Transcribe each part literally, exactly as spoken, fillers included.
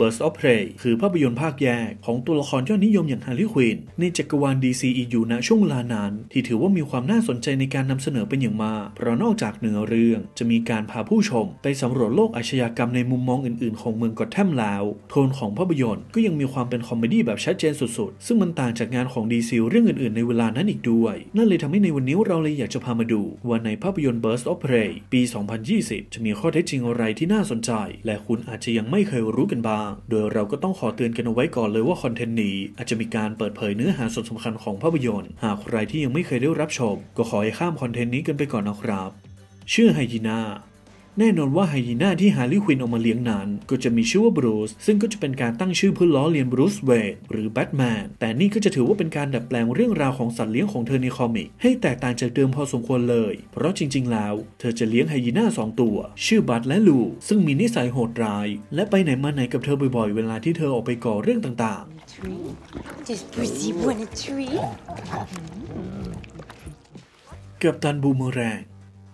Birds of Prey คือภาพยนตร์ภาคแยกของตัวละครยอดนิยมอย่างฮาร์ลีย์ควินในจักรวาล ดี ซี อี ยู ณช่วงเวลานั้นที่ถือว่ามีความน่าสนใจในการนำเสนอเป็นอย่างมากเพราะนอกจากเนื้อเรื่องจะมีการพาผู้ชมไปสำรวจโลกอาชญากรรมในมุมมองอื่นๆของเมืองกอแธมแล้วโทนของภาพยนตร์ก็ยังมีความเป็นคอมเมดี้แบบชัดเจนสุดๆซึ่งมันต่างจากงานของ ดี ซี เรื่องอื่นๆในเวลานั้นอีกด้วยนั่นเลยทำให้ในวันนี้เราเลยอยากจะพามาดูว่าในภาพยนตร์ Birds of Prey ปี สองพันยี่สิบ จะมีข้อเท็จจริงอะไรที่น่าสนใจและคุณอาจจะยังไม่เคยรู้กันบ้างโดยเราก็ต้องขอเตือนกันเอาไว้ก่อนเลยว่าคอนเทนต์นี้อาจจะมีการเปิดเผยเนื้อหาส่วนสำคัญของภาพยนตร์หากใครที่ยังไม่เคยได้รับชมก็ขอให้ข้ามคอนเทนต์นี้กันไปก่อนนะครับชื่อไฮยีน่าแน่นอนว่าไฮยีน่าที่ฮาร์ลีย์ควินเอามาเลี้ยงนั้นก็จะมีชื่อว่าบรูซซึ่งก็จะเป็นการตั้งชื่อเพื่อล้อเลียนบรูซเวย์นหรือแบทแมนแต่นี่ก็จะถือว่าเป็นการดัดแปลงเรื่องราวของสัตว์เลี้ยงของเธอในคอมิกให้แตกต่างจากเดิมพอสมควรเลยเพราะจริงๆแล้วเธอจะเลี้ยงไฮยีน่าสองตัวชื่อบัตและลูซึ่งมีนิสัยโหดร้ายและไปไหนมาไหนกับเธอบ่อยๆเวลาที่เธอออกไปก่อเรื่องต่างๆกัปตันบูมเมอแรง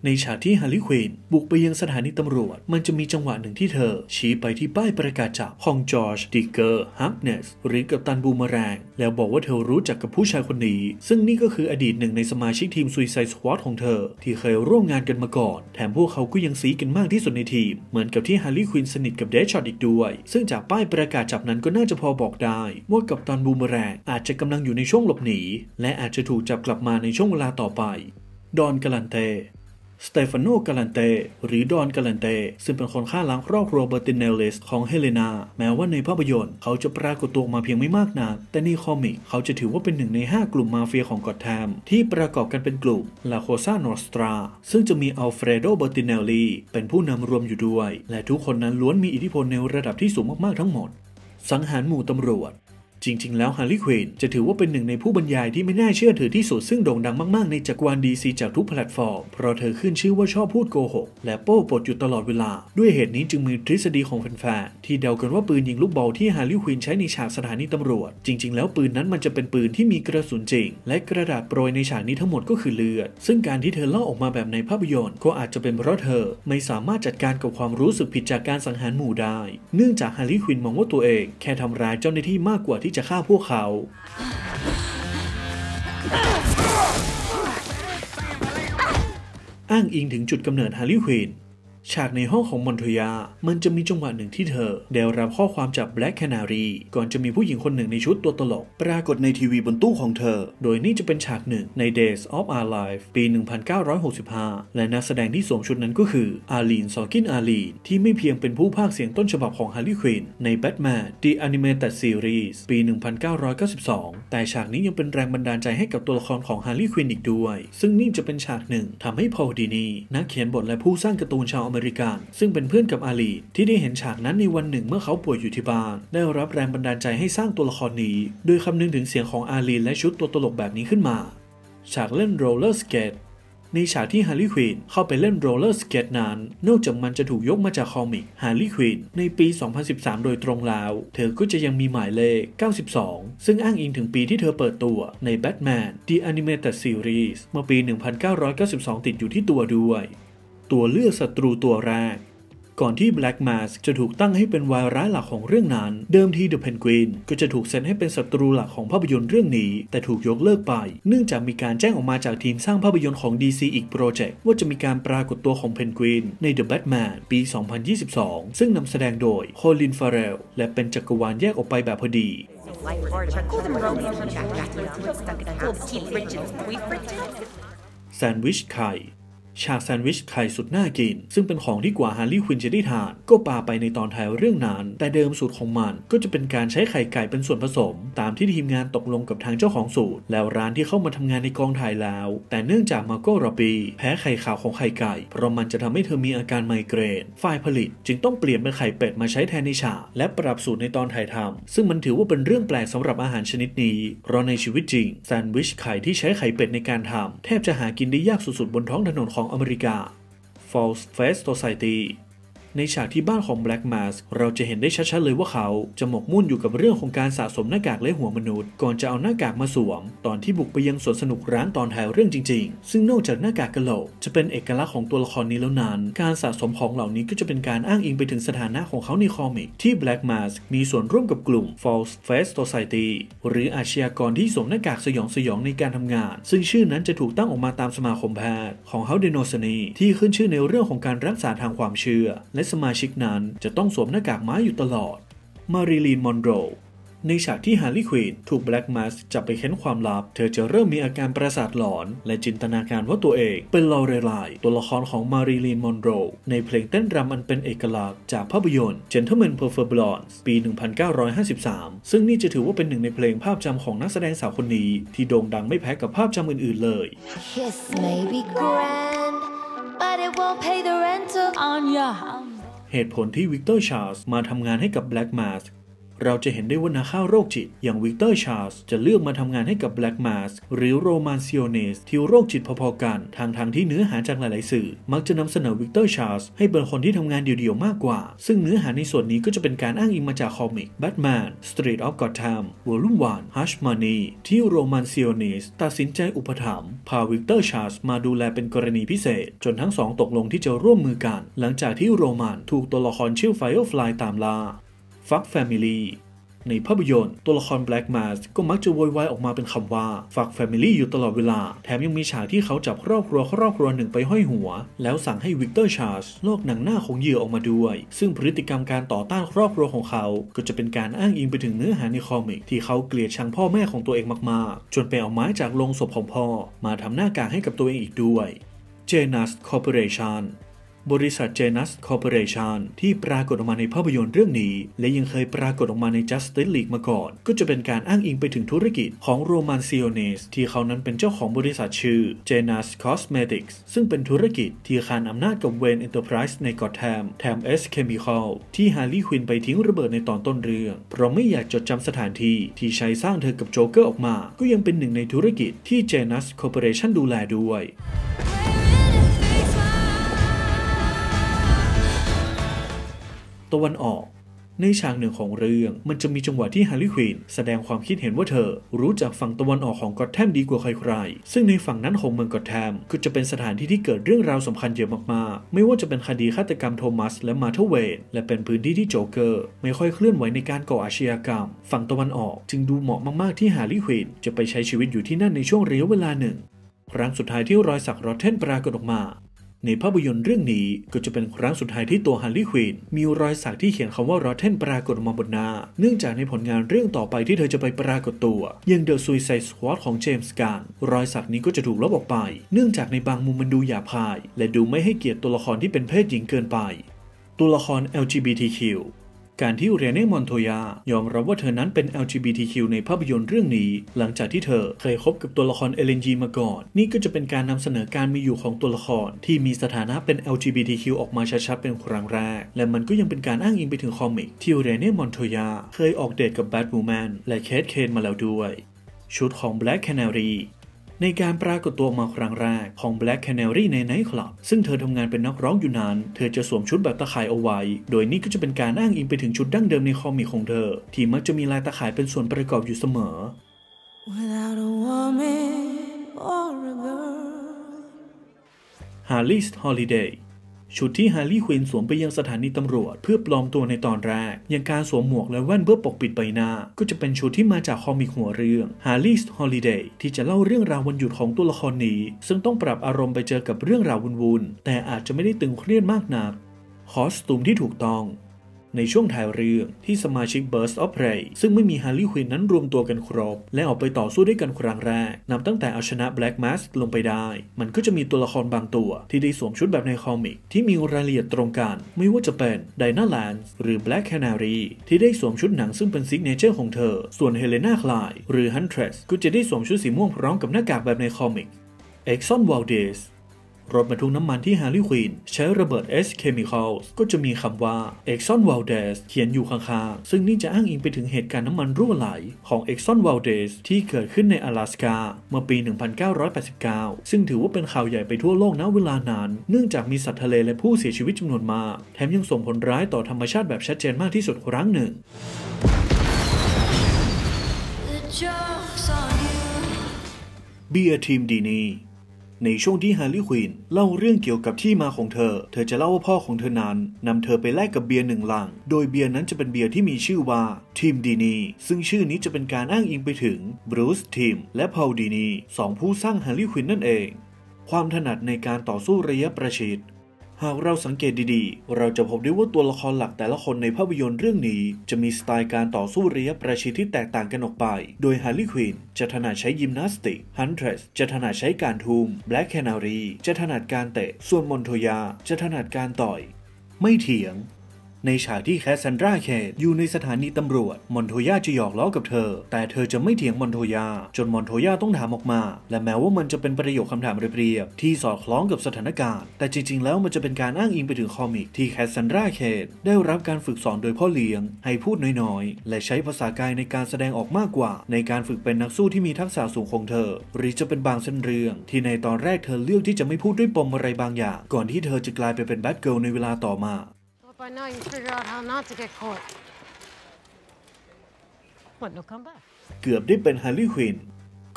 ในฉากที่ฮาร์ลีย์ควินบุกไปยังสถานีตำรวจมันจะมีจังหวะหนึ่งที่เธอชี้ไปที่ป้ายประกาศจับของจอร์จดิกเกอร์ฮักเนสหรือกัปตันบูมเมอแรงแล้วบอกว่าเธอรู้จักกับผู้ชายคนนี้ซึ่งนี่ก็คืออดีตหนึ่งในสมาชิกทีมซุยไซสควอดของเธอที่เคยร่วมงานกันมาก่อนแถมพวกเขาก็ยังซี้กันมากที่สุดในทีมเหมือนกับที่ฮาร์ลีย์ควินสนิทกับเดชช็อตอีกด้วยซึ่งจากป้ายประกาศจับนั้นก็น่าจะพอบอกได้ว่ากัปตันบูมเมอแรงอาจจะกำลังอยู่ในช่วงหลบหนีและอาจจะถูกจับกลับมาในช่วงเวลาต่อไปดอนกาลันเตสเตฟานโน กาลันเตหรือดอน กาลันเตซึ่งเป็นคนฆ่าล้างครอบครัวเบอร์ติเนลเลสของเฮเลนาแม้ว่าในภาพยนตร์เขาจะปรากฏตัวมาเพียงไม่มากนักแต่ในคอมิกเขาจะถือว่าเป็นหนึ่งในห้ากกลุ่มมาเฟียของกอตแธมที่ประกอบกันเป็นกลุ่มลาโคซานอสตราซึ่งจะมีอัลเฟรโด เบอร์ติเนลลีเป็นผู้นำรวมอยู่ด้วยและทุกคนนั้นล้วนมีอิทธิพลในระดับที่สูงมากๆทั้งหมดสังหารหมู่ตำรวจจริงๆแล้วฮาร์ลีย์ควินจะถือว่าเป็นหนึ่งในผู้บรรยายที่ไม่น่าเชื่อถือที่สุดซึ่งโด่งดังมากๆในจักรวาล ดี ซี จากทุกแพลตฟอร์มเพราะเธอขึ้นชื่อว่าชอบพูดโกหกและโป้ปดอยู่ตลอดเวลาด้วยเหตุนี้จึงมีทฤษฎีของแฟนๆที่เดากันว่าปืนยิงลูกบอลที่ฮาร์ลีย์ควินใช้ในฉากสถานีตำรวจจริงๆแล้วปืนนั้นมันจะเป็นปืนที่มีกระสุนจริงและกระดาษโปรยในฉากนี้ทั้งหมดก็คือเลือดซึ่งการที่เธอเล่าออกมาแบบในภาพยนตร์ก็อาจจะเป็นเพราะเธอไม่สามารถจัดการกับความรู้สึกผิดจากการสังหารหมู่ได้เนื่องจากฮาร์ลีย์ควินมองว่าตัวเองแค่ทำร้ายเจ้าหน้าที่มากกว่าที่จะฆ่าพวกเขาอ้างอิงถึงจุดกำเนิดฮาร์ลีย์ควินฉากในห้องของมอนโทยามันจะมีจังหวะหนึ่งที่เธอได้รับข้อความจาก Black Canary ก่อนจะมีผู้หญิงคนหนึ่งในชุดตัวตลกปรากฏในทีวีบนตู้ของเธอโดยนี่จะเป็นฉากหนึ่งใน Days of Our Lives ปี หนึ่งพันเก้าร้อยหกสิบห้า และนักแสดงที่สวมชุดนั้นก็คืออาลีน ซอลกิน อาลีนที่ไม่เพียงเป็นผู้พากย์เสียงต้นฉบับของฮาร์ลีย์ควินใน Batman The Animated Series ปี หนึ่งพันเก้าร้อยเก้าสิบสอง แต่ฉากนี้ยังเป็นแรงบันดาลใจให้กับตัวละครของฮาร์ลีย์ควินอีกด้วยซึ่งนี่จะเป็นฉากหนึ่งทำให้พอล ดีนีนักเขียนบทและผู้สร้างการ์ตูนชาวอเมริกันซึ่งเป็นเพื่อนกับอาลีที่ได้เห็นฉากนั้นในวันหนึ่งเมื่อเขาป่วยอยู่ที่บ้านได้รับแรงบันดาลใจให้สร้างตัวละครนี้โดยคำนึงถึงเสียงของอาลีและชุดตัวตลกแบบนี้ขึ้นมาฉากเล่นโรลเลอร์สเกตในฉากที่ฮาร์ลีย์ควินเข้าไปเล่นโรลเลอร์สเกตนั้นนอกจากมันจะถูกยกมาจากคอมิกฮาร์ลีย์ควินในปี สองพันสิบสาม โดยตรงแล้วเธอก็จะยังมีหมายเลข เก้าสิบสอง ซึ่งอ้างอิงถึงปีที่เธอเปิดตัวใน Batman The Animated Series เมื่อปี หนึ่งพันเก้าร้อยเก้าสิบสอง ติดอยู่ที่ตัวด้วยตัวเลือกศัตรูตัวแรกก่อนที่ Black Mask จะถูกตั้งให้เป็นวายร้ายหลักของเรื่องนั้นเดิมที The Penguin ก็จะถูกเซตให้เป็นศัตรูหลักของภาพยนตร์เรื่องนี้แต่ถูกยกเลิกไปเนื่องจากมีการแจ้งออกมาจากทีมสร้างภาพยนตร์ของ ดี ซี อีกโปรเจกต์ว่าจะมีการปรากฏตัวของ Penguin ใน The Batman ปี สองพันยี่สิบสอง ซึ่งนำแสดงโดย Colin Farrell และเป็นจักรวาลแยกออกไปแบบพอดีแซนด์วิชไข่ฉากแซนด์วิชไข่สุดน่ากินซึ่งเป็นของที่กว่าฮาร์ลีย์ควินจะได้ทานก็ปาไปในตอนท้ายเรื่องนั้นแต่เดิมสูตรของมันก็จะเป็นการใช้ไข่ไก่เป็นส่วนผสมตามที่ทีมงานตกลงกับทางเจ้าของสูตรแล้วร้านที่เข้ามาทำงานในกองถ่ายแล้วแต่เนื่องจากมาโก้ ร็อบบี้แพ้ไข่ขาวของไข่ไก่เพราะมันจะทำให้เธอมีอาการไมเกรนฝ่ายผลิตจึงต้องเปลี่ยนเป็นไข่เป็ดมาใช้แทนในฉากและปรับสูตรในตอนถ่ายทำซึ่งมันถือว่าเป็นเรื่องแปลกสำหรับอาหารชนิดนี้เพราะในชีวิตจริงแซนด์วิชไข่ที่ใช้ไข่เป็ดในการทำแทบจะหากินได้ยากสุดๆบนท้องถนนของอเมริกา False Face Society ในฉากที่บ้านของ Black Mask เราจะเห็นได้ชัดๆเลยว่าเขาจะหมกมุ่นอยู่กับเรื่องของการสะสมหน้ากากและหัวมนุษย์ก่อนจะเอาหน้ากากมาสวมตอนที่บุกไปยังสวนสนุกร้างตอนถ่ายเรื่องจริงๆซึ่งนอกจากหน้ากากกะโหลกจะเป็นเอกลักษณ์ของตัวละครนี้แล้วนั้นการสะสมของเหล่านี้ก็จะเป็นการอ้างอิงไปถึงสถานะของเขาในคอมิกที่ Black Mask มีส่วนร่วมกับกลุ่ม False Face Society หรืออาชญากรที่สวมหน้ากากสยองสยองในการทำงานซึ่งชื่อนั้นจะถูกตั้งออกมาตามสมาคมแพทย์ของเฮาเดโนซานีที่ขึ้นชื่อในเรื่องของการรักษาทางความเชื่อและสมาชิกนั้นจะต้องสวมหน้ากากไม้อยู่ตลอดมาริลีน มอนโรในฉากที่ฮาร์ลีย์ ควีนถูก Black Mask จับไปเค้นความลับเธอจะเริ่มมีอาการประสาทหลอนและจินตนาการว่าตัวเองเป็นลอเรไลน์ตัวละครของมาริลีน มอนโรในเพลงเต้นรำอันเป็นเอกลักษณ์จากภาพยนตร์ Gentlemen Prefer Blondes ปี หนึ่งพันเก้าร้อยห้าสิบสาม ซึ่งนี่จะถือว่าเป็นหนึ่งในเพลงภาพจำของนักแสดงสาวคนนี้ที่โด่งดังไม่แพ้กับภาพจำอื่นๆเลย Yes, maybe grand, but it won't pay the rental on ya. เหตุผลที่วิกเตอร์ชาร์ลส์มาทำงานให้กับ Black Maskเราจะเห็นได้ว่านักฆ่าโรคจิตอย่างวิกเตอร์ชาร์ลส์จะเลือกมาทำงานให้กับ Black Mask หรือโรแมนซิโอเนสที่โรคจิตพอๆกันทางทางที่เนื้อหาจากหลายๆสื่อมักจะนำเสนอวิกเตอร์ชาร์ลส์ให้เป็นคนที่ทำงานเดี่ยวๆมากกว่าซึ่งเนื้อหาในส่วนนี้ก็จะเป็นการอ้างอิงมาจากคอมิก Batman Street of Gotham Volume วัน Hush Money ที่โรแมนซิโอเนสตัดสินใจอุปถัมภ์พาวิกเตอร์ชาร์ลส์มาดูแลเป็นกรณีพิเศษจนทั้งสองตกลงที่จะร่วมมือกันหลังจากที่โรแมนถูกตัวละครชื่อ Firefly ตามล่าฟักแฟมิลี่ในภาพยนตร์ตัวละคร Black Mask ก็มักจะโวยวายออกมาเป็นคำว่าฟักแฟมิลี่อยู่ตลอดเวลาแถมยังมีฉากที่เขาจับครอบครัวครอบครัวหนึ่งไปห้อยหัวแล้วสั่งให้วิกเตอร์ชาร์ลส์ลอกหนังหน้าของเหยื่อออกมาด้วยซึ่งพฤติกรรมการต่อต้านครอบครัวของเขาก็จะเป็นการอ้างอิงไปถึงเนื้อหาในคอมิกที่เขาเกลียดชังพ่อแม่ของตัวเองมากๆจนไปเอาไม้จากโลงศพของพ่อมาทำหน้ากากให้กับตัวเองอีกด้วย Janus Corporationบริษัท Janus Corporation ที่ปรากฏออกมาในภาพยนตร์เรื่องนี้และยังเคยปรากฏออกมาใน Justice League มาก่อนก็จะเป็นการอ้างอิงไปถึงธุรกิจของ Roman Sionis ที่เขานั้นเป็นเจ้าของบริษัทชื่อ Janus Cosmetics ซึ่งเป็นธุรกิจที่คานอำนาจกับ Wayne Enterprise ใน Gotham แถม Ace Chemicals ที่ Harley Quinn ไปทิ้งระเบิดในตอนต้นเรื่องเพราะไม่อยากจดจำสถานที่ที่ใช้สร้างเธอกับโจ๊กเกอร์ออกมาก็ยังเป็นหนึ่งในธุรกิจที่ Janus Corporation ดูแลด้วยตะวันออกในฉากหนึ่งของเรื่องมันจะมีจังหวะที่ฮาร์ลีย์ ควีนแสดงความคิดเห็นว่าเธอรู้จักฝั่งตะวันออกของกอธแธมดีกว่าใครๆซึ่งในฝั่งนั้นของเมืองกอธแธมก็จะเป็นสถานที่ที่เกิดเรื่องราวสำคัญเยอะมากๆไม่ว่าจะเป็นคดีฆาตกรรมโทมัสและมาร์ธา เวย์นและเป็นพื้นที่ที่โจ๊กเกอร์ไม่ค่อยเคลื่อนไหวในการก่ออาชญากรรมฝั่งตะวันออกจึงดูเหมาะมากๆที่ฮาร์ลีย์ ควีนจะไปใช้ชีวิตอยู่ที่นั่นในช่วงระยะเวลาหนึ่งครั้งสุดท้ายที่รอยสักรอตเทนปรากฏออกมาในภาพยนตร์เรื่องนี้ก็จะเป็นครั้งสุดท้ายที่ตัวฮาร์ลีย์ ควีนมีรอยสักที่เขียนคำว่า Rotten ปรากฏออกมาบนหน้าเนื่องจากในผลงานเรื่องต่อไปที่เธอจะไปปรากฏตัวยัง The Suicide Squad ของเจมส์ กันน์รอยสักนี้ก็จะถูกลบออกไปเนื่องจากในบางมุมมันดูหยาบคายและดูไม่ให้เกียรติตัวละครที่เป็นเพศหญิงเกินไปตัวละคร แอล จี บี ที คิวการที่เรเน่มอนโทยายอมรับว่าเธอนั้นเป็น แอล จี บี ที คิว ในภาพยนตร์เรื่องนี้หลังจากที่เธอเคยคบกับตัวละครเอเลนจีมาก่อนนี่ก็จะเป็นการนำเสนอการมีอยู่ของตัวละครที่มีสถานะเป็น แอล จี บี ที คิว ออกมาชัดๆเป็นครั้งแรกและมันก็ยังเป็นการอ้างอิงไปถึงคอมิกที่เรเน่มอนโทยาเคยออกเดทกับแบทวูแมนและเคทเคนมาแล้วด้วยชุดของ Black Canaryในการปรากฏตัวมาครั้งแรกของ Black Canary ในไนท์คลับซึ่งเธอทำงานเป็นนักร้องอยู่นั้นเธอจะสวมชุดแบบตะข่ายเอาไว้โดยนี่ก็จะเป็นการอ้างอิงไปถึงชุดดั้งเดิมในคอมิกของเธอที่มักจะมีลายตะข่ายเป็นส่วนประกอบอยู่เสมอ Harley's Holidayชุดที่ฮาร์ลีย์ ควีนสวมไปยังสถานีตำรวจเพื่อปลอมตัวในตอนแรกอย่างการสวมหมวกและแว่นเพื่อปกปิดใบหน้าก็จะเป็นชุดที่มาจากคอมิกหัวเรื่อง Harley's Holiday ที่จะเล่าเรื่องราววันหยุดของตัวละครนี้ซึ่งต้องปรับอารมณ์ไปเจอกับเรื่องราววุ่นๆแต่อาจจะไม่ได้ตึงเครียดมากนักคอสตูมที่ถูกต้องในช่วงถ่ายเรื่องที่สมาชิก Birds of Prey ซึ่งไม่มีฮาร์ลีย์ ควีนนั้นรวมตัวกันครบและออกไปต่อสู้ด้วยกันครั้งแรกนับตั้งแต่เอาชนะ Black Mask ลงไปได้มันก็จะมีตัวละครบางตัวที่ได้สวมชุดแบบในคอมิกที่มีรายละเอียดตรงกันไม่ว่าจะเป็น Diana Lance หรือ Black Canary ที่ได้สวมชุดหนังซึ่งเป็นซิกเนเจอร์ของเธอส่วน Helena Clyde หรือ Huntress ก็จะได้สวมชุดสีม่วงพร้อมกับหน้ากากแบบในคอมิก Exxon Valdez รถบรรทุกน้ำมันที่ฮาร์ลีย์ควินใช้ระเบิด Ace Chemicals ก็จะมีคำว่า Exxon Valdez เขียนอยู่ข้างๆซึ่งนี่จะอ้างอิงไปถึงเหตุการณ์น้ำมันรั่วไหลของ Exxon Valdez ที่เกิดขึ้นใน阿拉斯加เมื่อปี หนึ่งพันเก้าร้อยแปดสิบเก้า ซึ่งถือว่าเป็นข่าวใหญ่ไปทั่วโลกณเวลานั้นเนื่องจากมีสัตว์ทะเลและผู้เสียชีวิตจำนวนมากแถมยังส่งผลร้ายต่อธรรมชาติแบบชัดเจนมากที่สุดครั้งหนึ่งเบียร์ทีมดีนีในช่วงที่ฮาร์ลีย์ควินเล่าเรื่องเกี่ยวกับที่มาของเธอเธอจะเล่าว่าพ่อของเธอนั้นนำเธอไปแลกกับเบียร์หนึ่งลังโดยเบียร์นั้นจะเป็นเบียร์ที่มีชื่อว่าทีมดีนีซึ่งชื่อนี้จะเป็นการอ้างอิงไปถึงบรูซทีมและพอลดีนีสองผู้สร้างฮาร์ลีย์ควินนั่นเองความถนัดในการต่อสู้ระยะประชิดหากเราสังเกตดีๆเราจะพบได้ว่าตัวละครหลักแต่ละคนในภาพยนตร์เรื่องนี้จะมีสไตล์การต่อสู้ระยะประชิดที่แตกต่างกันออกไปโดยฮาร์ลีย์ควินจะถนัดใช้ยิมนาสติกฮันเทรสจะถนัดใช้การทุ่มแบล็กแคนารีจะถนัดการเตะส่วนมอนโทยาจะถนัดการต่อยไม่เถียงในฉากที่แคสซันดราเคนอยู่ในสถานีตำรวจมอนโทยาจะหยอกล้อกับเธอแต่เธอจะไม่เถียงมอนโทยาจนมอนโทยาต้องถามออกมาและแม้ว่ามันจะเป็นประโยคคำถามเรียบๆที่สอดคล้องกับสถานการณ์แต่จริงๆแล้วมันจะเป็นการอ้างอิงไปถึงคอมิกที่แคสซันดราเคนได้รับการฝึกสอนโดยพ่อเลี้ยงให้พูดน้อยๆและใช้ภาษากายในการแสดงออกมากกว่าในการฝึกเป็นนักสู้ที่มีทักษะสูงของเธอหรือจะเป็นบางเส้นเรื่องที่ในตอนแรกเธอเลือกที่จะไม่พูดด้วยปมอะไรบางอย่างก่อนที่เธอจะกลายไปเป็นแบทเกิร์ลในเวลาต่อมาBy now, you can figure out how not to get caught. What? No comeback. เกือบได้เป็นฮาร์ลีย์ควิน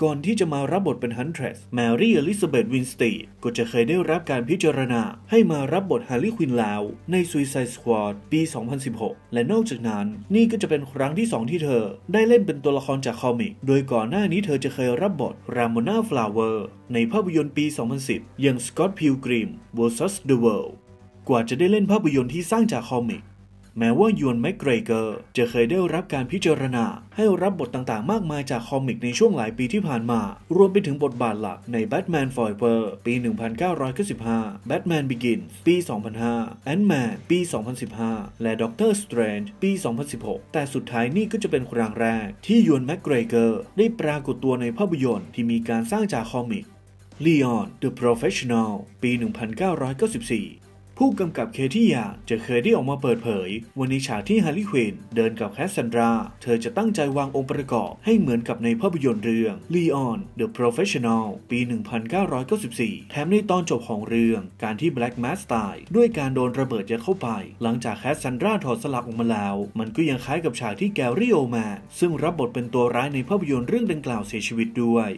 ก่อนที่จะมารับบทเป็นฮันเทรสแมรี่อลิซาเบธวินสตีดก็จะเคยได้รับการพิจารณาให้มารับบทฮาร์ลีย์ควินแล้วใน Suicide Squad ปี สองพันสิบหก และนอกจากนั้นนี่ก็จะเป็นครั้งที่สองที่เธอได้เล่นเป็นตัวละครจากคอมิกโดยก่อนหน้านี้เธอจะเคยรับบทรามอน่าฟลาเวอร์ในภาพยนตร์ปี สองพันสิบอย่าง Scott Pilgrim versus The Worldกว่าจะได้เล่นภาพยนตร์ที่สร้างจากคอมิกแม้ว่ายวนแม็กเกรเกอร์จะเคยได้รับการพิจารณาให้รับบทต่างๆมากมายจากคอมิกในช่วงหลายปีที่ผ่านมารวมไปถึงบทบาทหลักใน Batman Forever ปี หนึ่งพันเก้าร้อยเก้าสิบห้า Batman Begins ปี สองพันห้า Ant-Man ปี สองพันสิบห้า และ Doctor Strange ปี สองพันสิบหก แต่สุดท้ายนี่ก็จะเป็นครั้งแรกที่ยวนแม็กเกรเกอร์ได้ปรากฏตัวในภาพยนตร์ที่มีการสร้างจากคอมิก Leon: The Professional ปี หนึ่งพันเก้าร้อยเก้าสิบสี่ผู้กำกับเคที่ยาจะเคยได้ออกมาเปิดเผยวันในฉากที่ฮาร์ลีย์ควินเดินกับแคสซันดราเธอจะตั้งใจวางองค์ประกอบให้เหมือนกับในภาพยนตร์เรื่อง Leon: The Professional ปี หนึ่งพันเก้าร้อยเก้าสิบสี่ แถมในตอนจบของเรื่องการที่ Black Mask ตายด้วยการโดนระเบิดยัดเข้าไปหลังจากแคสซันดราถอดสลักออกมาแล้วมันก็ยังคล้ายกับฉากที่แกรี่ โอแมนซึ่งรับบทเป็นตัวร้ายในภาพยนตร์เรื่องดังกล่าวเสียชีวิตด้วย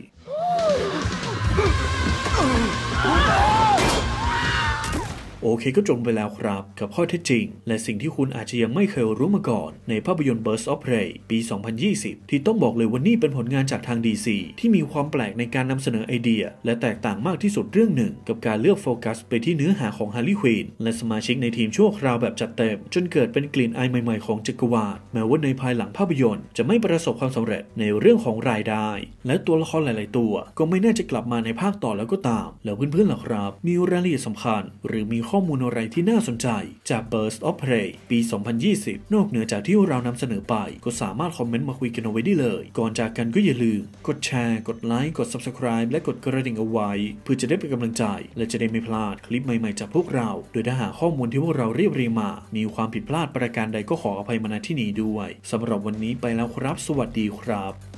โอเคก็จบไปแล้วครับกับข้อเท็จจริงและสิ่งที่คุณอาจจะยังไม่เคยรู้มาก่อนในภาพยนตร์ Birds of Prey ปี สองพันยี่สิบ ที่ต้องบอกเลยว่านี่เป็นผลงานจากทาง ดี ซี ที่มีความแปลกในการนำเสนอไอเดียและแตกต่างมากที่สุดเรื่องหนึ่งกับการเลือกโฟกัสไปที่เนื้อหาของฮาร์ลีย์ควินและสมาชิกในทีมชั่วคราวแบบจัดเต็มจนเกิดเป็นกลิ่นอายใหม่ๆของจักรวาลแม้ว่าในภายหลังภาพยนตร์จะไม่ประสบความสำเร็จในเรื่องของรายได้และตัวละครหลายๆตัวก็ไม่น่าจะกลับมาในภาคต่อแล้วก็ตามแล้วเพื่อนๆล่ะครับมีรายละเอียดสำคัญหรือมีข้อมูลอะไรที่น่าสนใจจาก Birds of Prey ปี สองพันยี่สิบ นอกเหนือจากที่เรานำเสนอไปก็สามารถคอมเมนต์มาคุยกันเอาไว้ได้เลยก่อนจากกันก็อย่าลืมกดแชร์กดไลค์กด Subscribe และกดกระดิ่งเอาไว้เพื่อจะได้เป็นกำลังใจและจะได้ไม่พลาดคลิปใหม่ๆจากพวกเราโดยถ้าหากข้อมูลที่พวกเราเรียบเรียงมามีความผิดพลาดประการใดก็ขออภัยมาณที่นี้ด้วยสำหรับวันนี้ไปแล้วครับสวัสดีครับ